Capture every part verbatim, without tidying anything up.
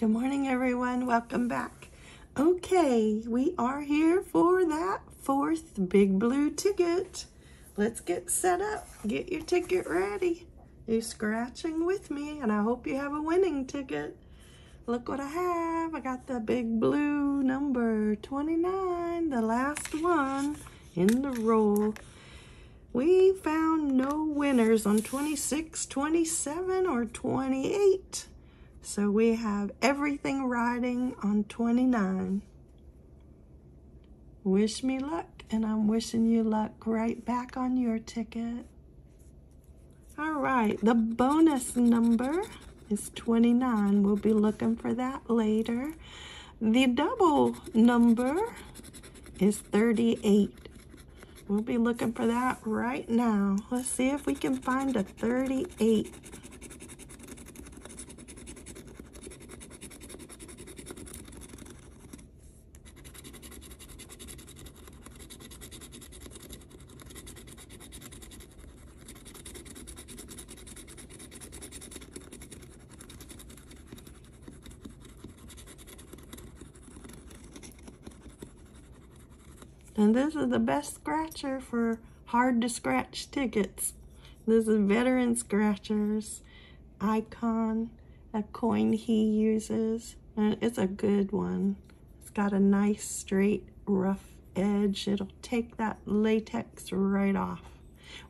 Good morning, everyone. Welcome back. Okay, we are here for that fourth Big Blue ticket. Let's get set up. Get your ticket ready. You're scratching with me, and I hope you have a winning ticket. Look what I have. I got the Big Blue number twenty-nine, the last one in the roll. We found no winners on twenty-six, twenty-seven, or twenty-eight. So we have everything riding on twenty-nine. Wish me luck, and I'm wishing you luck right back on your ticket. All right, the bonus number is twenty-nine. We'll be looking for that later. The double number is thirty-eight. We'll be looking for that right now. Let's see if we can find a thirty-eight. And this is the best scratcher for hard to scratch tickets. This is Veteran Scratchers Icon, a coin he uses, and it's a good one. It's got a nice straight rough edge. It'll take that latex right off.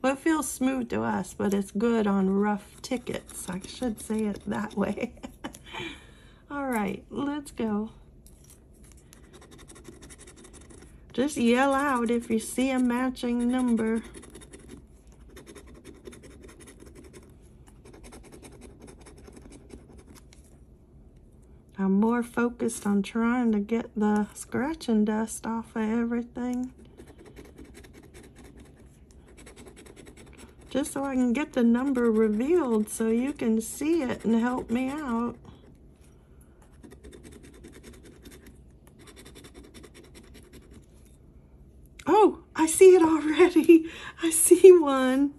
Well, it feels smooth to us, but it's good on rough tickets. I should say it that way. All right, let's go. Just yell out if you see a matching number. I'm more focused on trying to get the scratching dust off of everything, just so I can get the number revealed so you can see it and help me out. I see it already. I see one.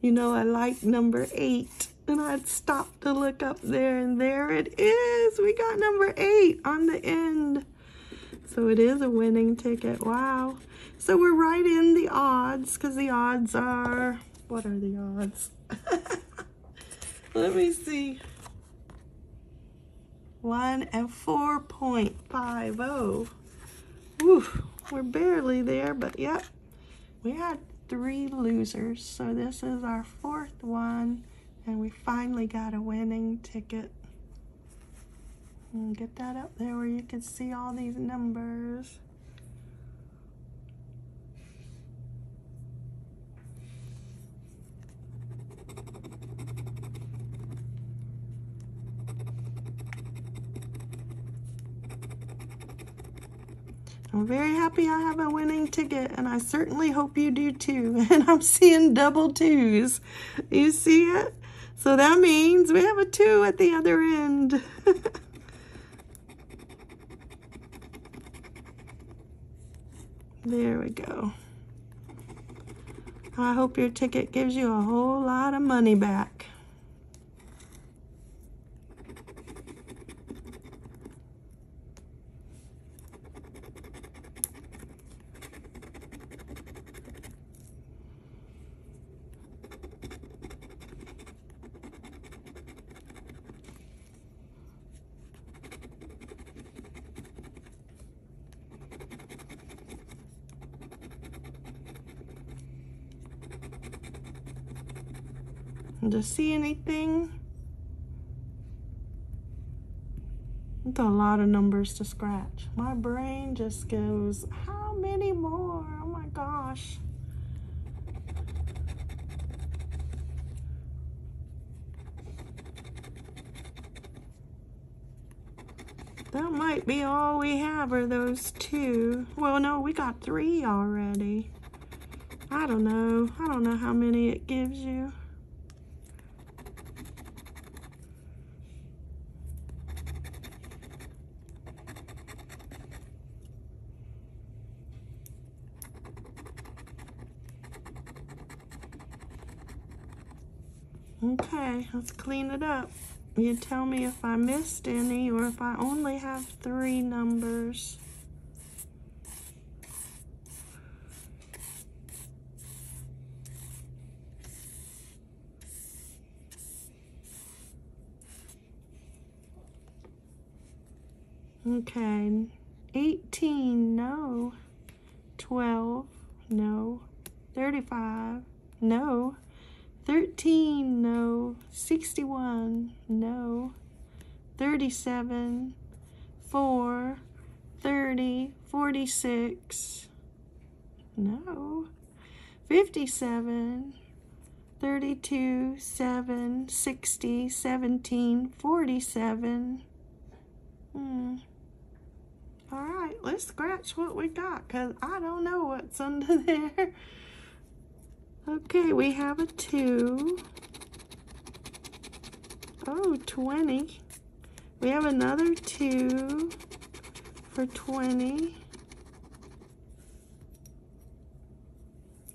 You know, I like number eight. And I'd stop to look up there, and there it is. We got number eight on the end. So it is a winning ticket. Wow. So we're right in the odds, because the odds are... What are the odds? Let me see. One and four point five oh. Woo. We're barely there, but yep. We had three losers, so this is our fourth one, and we finally got a winning ticket. And get that up there where you can see all these numbers. I'm very happy I have a winning ticket, and I certainly hope you do too. And I'm seeing double twos. You see it? So that means we have a two at the other end. There we go. I hope your ticket gives you a whole lot of money back. Do you see anything? It's a lot of numbers to scratch. My brain just goes, how many more? Oh my gosh. That might be all we have, are those two. Well, no, we got three already. I don't know. I don't know how many it gives you. Okay, let's clean it up. You tell me if I missed any or if I only have three numbers. Okay, eighteen, no. twelve, no. thirty-five, no. thirteen, no. sixty-one, no. thirty-seven, four, thirty, forty-six, no. fifty-seven, thirty-two, seven, sixty, seventeen, forty-seven. Hmm. All right, let's scratch what we got, because I don't know what's under there. Okay, we have a two. Oh, twenty. We have another two for twenty.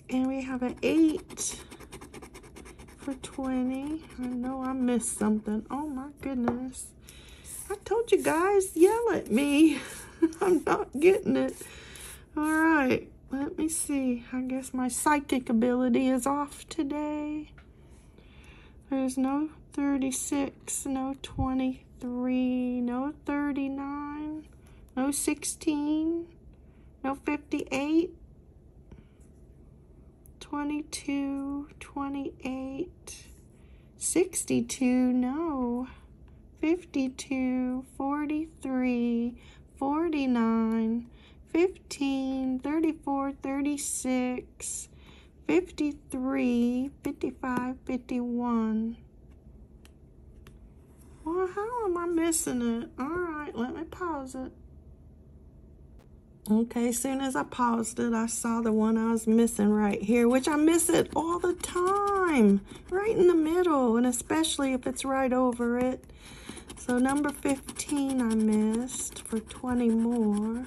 And we have an eight for twenty. I know I missed something. Oh, my goodness. I told you guys, yell at me. I'm not getting it. All right, let me see. I guess my psychic ability is off today. There's no thirty-six, no twenty-three, no thirty-nine, no sixteen, no fifty-eight, twenty-two, twenty-eight, sixty-two, no, fifty-two, forty-three, forty-nine, fifteen, thirty-four, thirty-six, fifty-three, fifty-five, fifty-one. Well, how am I missing it? All right, let me pause it. Okay, as soon as I paused it, I saw the one I was missing right here, which I miss it all the time, right in the middle, and especially if it's right over it. So number fifteen I missed for twenty more.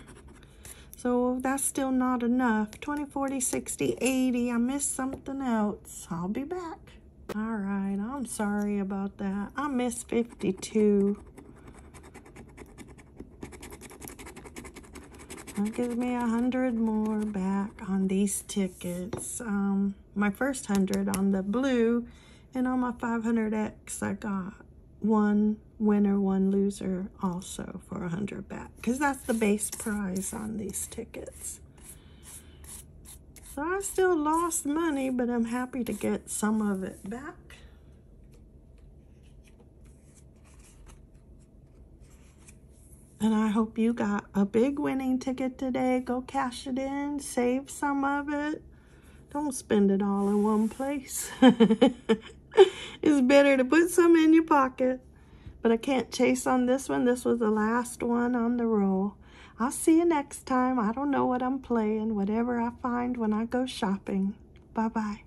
So that's still not enough. twenty, forty, sixty, eighty. I missed something else. I'll be back. All right. I'm sorry about that. I missed fifty-two. That gives me one hundred more back on these tickets. Um, my first one hundred on the blue, and on my five hundred X I got one winner, one loser also for one hundred back, because that's the base prize on these tickets. So I still lost money, but I'm happy to get some of it back. And I hope you got a big winning ticket today. Go cash it in, save some of it. Don't spend it all in one place. It's better to put some in your pocket. But I can't chase on this one. This was the last one on the roll. I'll see you next time. I don't know what I'm playing. Whatever I find when I go shopping. Bye-bye.